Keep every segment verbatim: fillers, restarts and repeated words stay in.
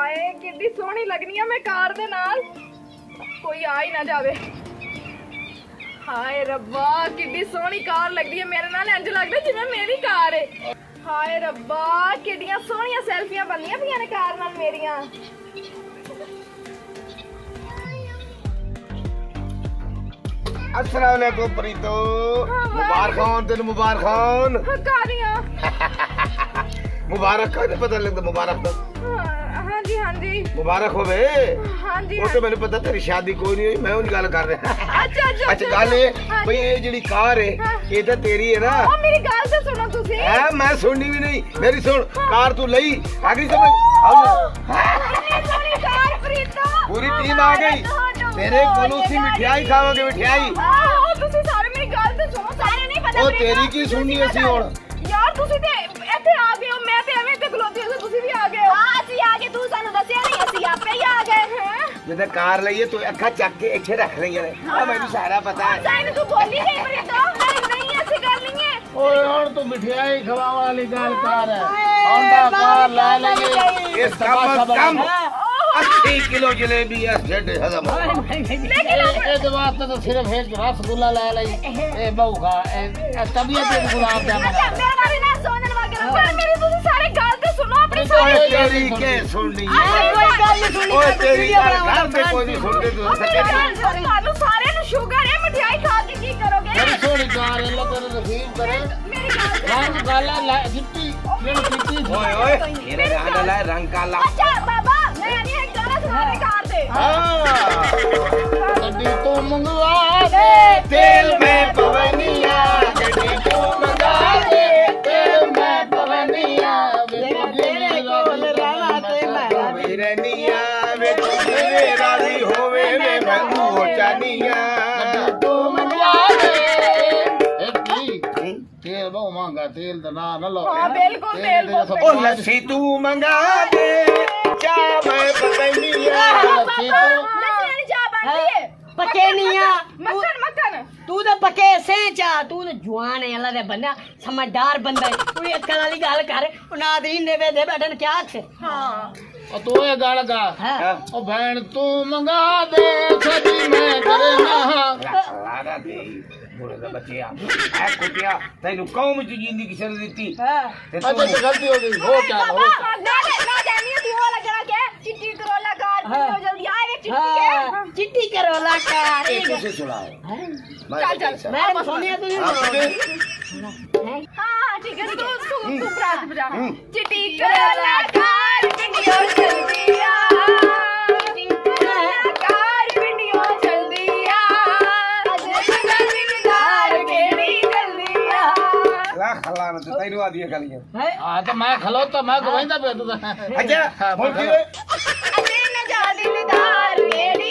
हाय कितनी सोहनी लगनी है मैं कार दे नाल, कोई आ ही ना जावे। हाय रब्बा कितनी सोहनी कार लगदी है मेरे नाल, इंज लगदा जिवें मेरी कार है। हाय रब्बा कितनी सोहनियां सेल्फियां बनदियां पईयां ने कार नाल मेरियां। अस्सलाम वालेकुम प्रीतो, मुबारक खान तेन मुबारक खान हकारियां मुबारक खान पता लगदा मुबारक तो। हां जी हां जी मुबारक होवे। हां जी वो तो मैंने पता तेरी शादी कोई नहीं हुई, मैं उन गल कर रहा। अच्छा अच्छा अच्छा गल है भाई ये जेडी कार है ये तो तेरी है ना। ओ मेरी गल तो सुनो तुसी। हां मैं सुननी भी नहीं मेरी सुन, कार तू लई आगरी समझ। हां सॉरी कार प्रीतो पूरी टीम आ गई तेरे कोलों सी मिठाई खावांगे मिठाई। हां ओ तुसी सारे मेरी गल तो सुनो, सारे नहीं पता ओ तेरी की सुननी है सी हुन यार। तुसी ते इथे आ गए हो, मैं ते एवें ते खलोती हो, तुसी भी आ गए हो। हां असि आ गए, तू सानू दसया नहीं असि आपे ही आ गए हैं। जदे कार लईए तू अखा चक के इथे रख लईए आ, मैनू सारा पता है। सानू तू बोली नहीं मेरी तो नहीं नहीं ऐसी गल नहीं है। ओए हुन तू मिठाई खवावा वाली गल कर होंडा कार ला लेंगे इस सब कम अस्सी किलो जलेबी हजम। लेकिन वास्ते तो सिर्फ एक रसगुल्ला ला लाई ए बहु खा ए तबीयत एक गुलाब जामुन। मेरा नाम है सोनल वागेला पर मेरी तुम सारे गल तो सुनो अपनी सारी तेरी के सुननी है कोई गल सुननी है तेरी घर पे कोई नहीं सुनते तू सके। सानू सारे नु शुगर है मिठाई खा के की करोगे। मेरी थोड़ी कार है लगन रहीम करे मेरी गल गला जिप्टी मेरी जिप्टी। ओए ओए मेरे आंदा ला रंग काला। अच्छा बाबा मैं गड्डी तो मंगवा दे तेल में पवनिया, गड्डी तो मंगवा दे तेल में पवनिया, मेरा तेरे कोल रहना तेला बिरनिया, वे तो तेरे राजी होवे वे मंगू हो जानिया। गड्डी तो मंगवा दे एक तेल बहु मांगा तेल दा ना लो। हां बिल्कुल तेल ओ लस्सी तू मंगा दे जा मैं पतंगिया लस्सी तू पके नहीं है मक्खन मक्खन तू तो पके से चा तू तो जवान है अल्लाह दे बंदा समझदार बंदा है तू अक्ल वाली गल कर ना दी नेवे दे बैठन क्या अच्छे। हां और तू ये गल गा ओ बहन तू मंगा दे सदी मैं करे ना लारा दे बोले दा बच्चे आ कुटिया तैनू कौम जी जिंदगी सर देती। हां अच्छा गलती हो गई हो क्या हो ना ना जानी थी वो लगड़ा के चिट्टी करोला कार हो जल्दी आए चिट्टी के चिट्टी करोला कार कैसे सुनाओ। चल चल मैं सोनिया तुझे हां हां ठीक है तू तू प्रात बजा चिट्टी करोला कार वीडियो चलदी आ चिट्टी करोला कार वीडियो चलदी आ अजय गली कार केड़ी गली आ ला खला न तू तैरवा दिया गलियां। हां तो मैं खलो तो मैं गवाइंदा पे तू। अच्छा बोल की अजय न जा दिलदार केड़ी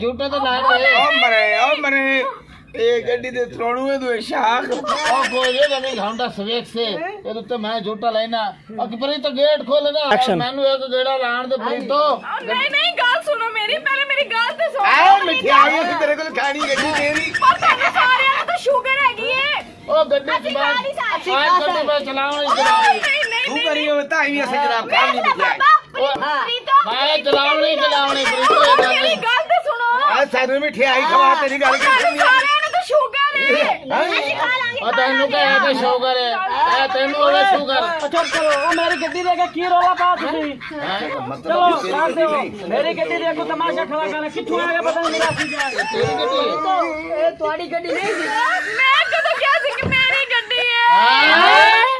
झूठे तो लाए ए गड्डी दे त्रोणुए दो शाख ओ गोये लगे घंटा सवेक से ए तो मैं झूठा लेना अक पर तो गेट खोल ना मैनू एक गेड़ा लाण दे फिर तो नहीं नहीं गल सुनो मेरी पहले मेरी गल तो सुनो। आ मिठाई है तेरे को खानी गड्डी तेरी पता नहीं सारे तो शुगर हैगी है ओ गड्डी की बात आज गड्डी पे चलाओ नहीं नहीं तू करियो बता ही ऐसे जनाब काम नहीं दिया मैं चलाओ नहीं चलाओ फिर तेरी गल तो सुनो। आ सारे मिठाई खवा तेरी गल की शुगर है नहीं खा लांगे और तन्नू का है तो शुगर है ए तन्नू वाला शुगर छोड़ करो ओ मेरी गड्डी लेके की रोला पा तुसी। मतलब मेरी गड्डी देखो तमाशा खड़ा गाना किथु आ गया पता नहीं मेरा सी जा तेरी गड्डी तो ए तुम्हारी गड्डी नहीं मैं तो क्या सी कि मेरी गड्डी है।